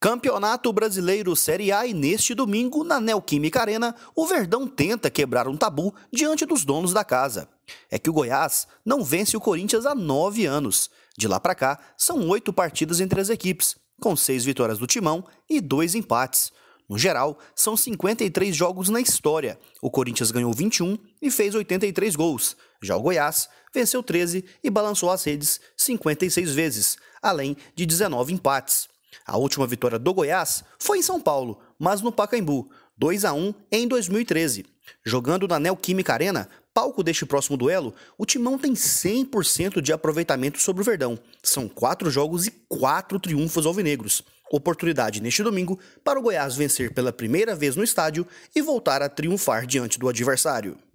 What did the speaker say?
Campeonato Brasileiro Série A, e neste domingo, na Neo Química Arena, o Verdão tenta quebrar um tabu diante dos donos da casa. É que o Goiás não vence o Corinthians há 9 anos. De lá para cá, são 8 partidas entre as equipes, com 6 vitórias do Timão e 2 empates. No geral, são 53 jogos na história. O Corinthians ganhou 21 e fez 83 gols. Já o Goiás venceu 13 e balançou as redes 56 vezes, além de 19 empates. A última vitória do Goiás foi em São Paulo, mas no Pacaembu, 2-1 em 2013. Jogando na Neo Química Arena, palco deste próximo duelo, o Timão tem 100% de aproveitamento sobre o Verdão. São 4 jogos e 4 triunfos alvinegros. Oportunidade neste domingo para o Goiás vencer pela primeira vez no estádio e voltar a triunfar diante do adversário.